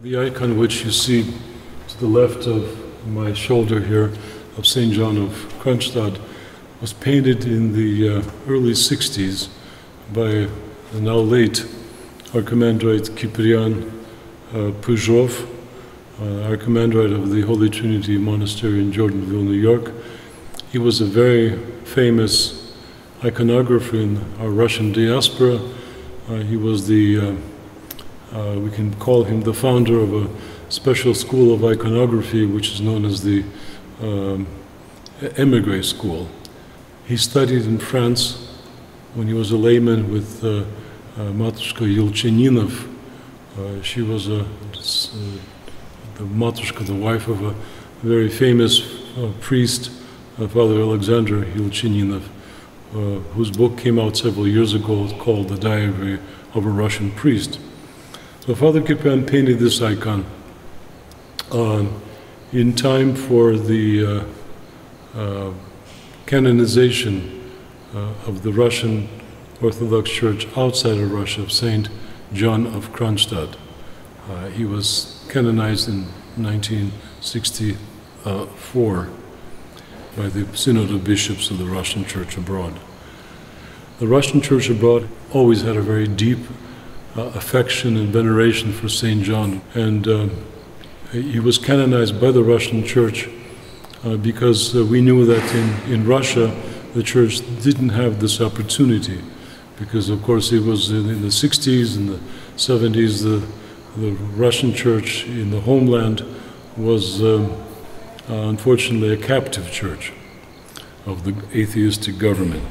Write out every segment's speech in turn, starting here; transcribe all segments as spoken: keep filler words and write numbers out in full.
The icon which you see to the left of my shoulder here, of Saint John of Kronstadt, was painted in the uh, early sixties by the now late Archimandrite Kiprian uh, Pyzhov, uh, Archimandrite of the Holy Trinity Monastery in Jordanville, New York. He was a very famous iconographer in our Russian diaspora. Uh, he was the uh, Uh, we can call him the founder of a special school of iconography, which is known as the um, emigre school. He studied in France when he was a layman with uh, uh, Matushka Yelcheninov. Uh, she was a, uh, the Matushka, the wife of a very famous uh, priest, uh, Father Alexander Yelcheninov, uh, whose book came out several years ago called The Diary of a Russian Priest. So Father Kiprian painted this icon uh, in time for the uh, uh, canonization uh, of the Russian Orthodox Church outside of Russia of Saint John of Kronstadt. Uh, he was canonized in nineteen sixty-four by the Synod of Bishops of the Russian Church abroad. The Russian Church abroad always had a very deep Uh, affection and veneration for Saint John, and uh, he was canonized by the Russian Church uh, because uh, we knew that in, in Russia the Church didn't have this opportunity, because of course it was in, in the sixties and the seventies the, the Russian Church in the homeland was um, uh, unfortunately a captive church of the atheistic government.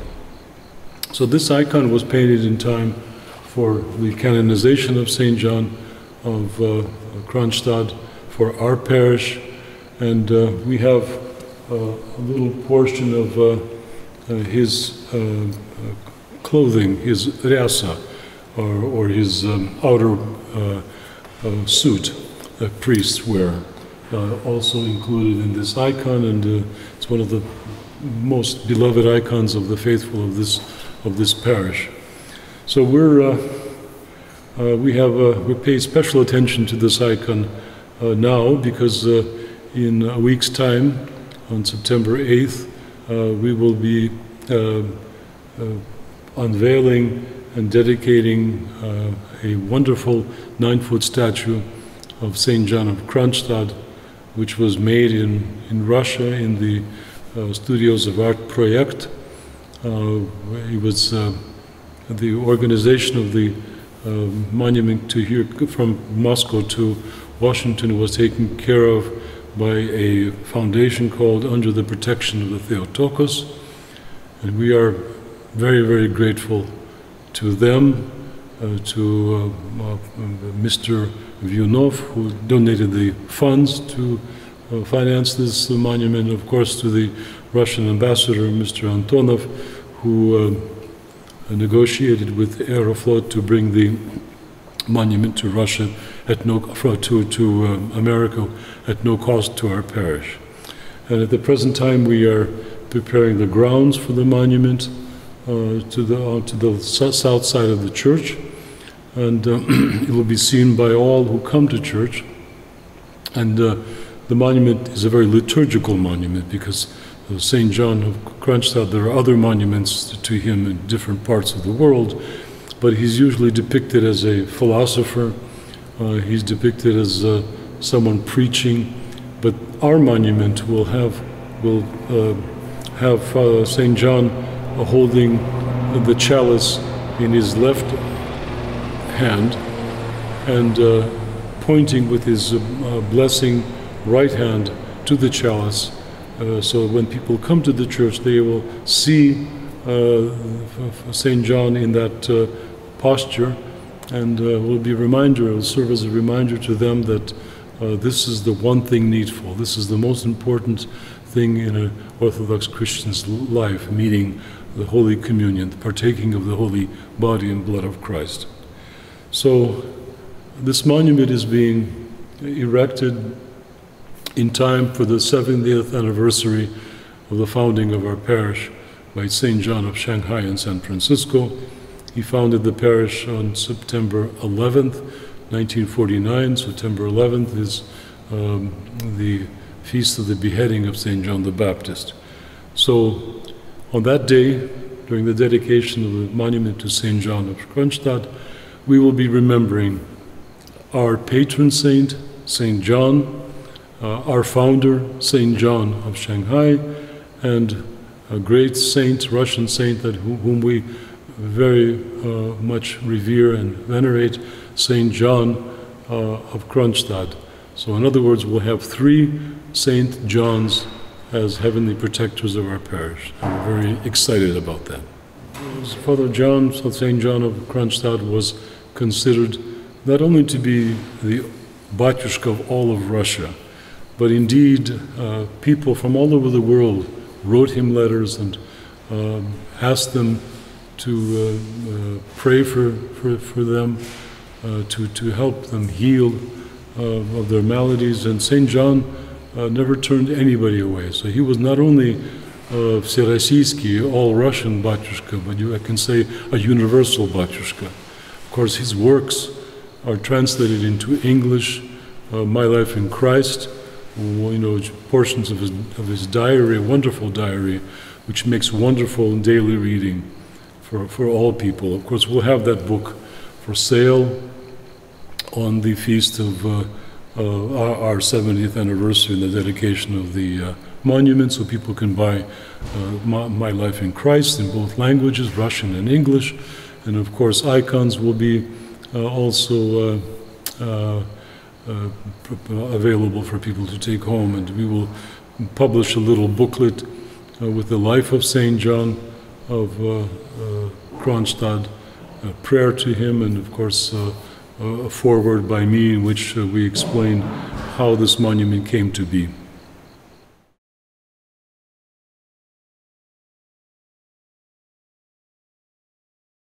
So this icon was painted in time for the canonization of Saint John of uh, Kronstadt for our parish, and uh, we have uh, a little portion of uh, uh, his uh, clothing, his ryasa, or, or his um, outer uh, uh, suit that priests wear, uh, also included in this icon, and uh, it's one of the most beloved icons of the faithful of this, of this parish. So we're, uh, uh, we have uh, we pay special attention to this icon uh, now, because uh, in a week's time, on September eighth, uh, we will be uh, uh, unveiling and dedicating uh, a wonderful nine-foot statue of Saint John of Kronstadt, which was made in, in Russia in the uh, studios of Art Project. Uh, it was uh, the organization of the uh, monument to here from Moscow to Washington was taken care of by a foundation called Under the Protection of the Theotokos, and we are very, very grateful to them, uh, to uh, uh, Mister Vyunov, who donated the funds to uh, finance this uh, monument, of course to the Russian ambassador, Mister Antonov, who uh, negotiated with Aeroflot to bring the monument to Russia at no to to uh, America at no cost to our parish. And at the present time, we are preparing the grounds for the monument uh, to the uh, to the south side of the church, and uh, it will be seen by all who come to church. And uh, the monument is a very liturgical monument, because Saint John of Kronstadt, there are other monuments to him in different parts of the world, but he's usually depicted as a philosopher, uh, he's depicted as uh, someone preaching, but our monument will have, will, uh, have uh, Saint John uh, holding the chalice in his left hand and uh, pointing with his uh, blessing right hand to the chalice. Uh, so when people come to the church, they will see uh, Saint John in that uh, posture, and uh, will be a reminder, will serve as a reminder to them that uh, this is the one thing needful. This is the most important thing in an Orthodox Christian's life, meaning the Holy Communion, the partaking of the Holy Body and Blood of Christ. So this monument is being erected in time for the seventieth anniversary of the founding of our parish by Saint John of Shanghai in San Francisco. He founded the parish on September eleventh, nineteen forty-nine, September eleventh, is um, the feast of the beheading of Saint John the Baptist. So on that day, during the dedication of the monument to Saint John of Kronstadt, we will be remembering our patron saint, Saint John, uh, our founder, Saint John of Shanghai, and a great saint, Russian saint, that whom we very uh, much revere and venerate, Saint John uh, of Kronstadt. So in other words, we'll have three Saint Johns as heavenly protectors of our parish. I'm very excited about that. Father John, so Saint John of Kronstadt, was considered not only to be the Batushka of all of Russia, but indeed uh, people from all over the world wrote him letters and uh, asked them to uh, uh, pray for, for, for them, uh, to, to help them heal uh, of their maladies. And Saint John uh, never turned anybody away. So he was not only uh, Всероссийский, all-Russian Batushka, but you, I can say a universal Batushka. Of course, his works are translated into English. Uh, My Life in Christ, you know, portions of his, of his diary, a wonderful diary, which makes wonderful daily reading for, for all people. Of course, we'll have that book for sale on the feast of uh, uh, our, our seventieth anniversary and the dedication of the uh, monument, so people can buy uh, My, My Life in Christ in both languages, Russian and English. And of course, icons will be uh, also uh, uh, Uh, available for people to take home, and we will publish a little booklet uh, with the life of Saint John of uh, uh, Kronstadt, a prayer to him, and of course uh, a foreword by me in which uh, we explain how this monument came to be.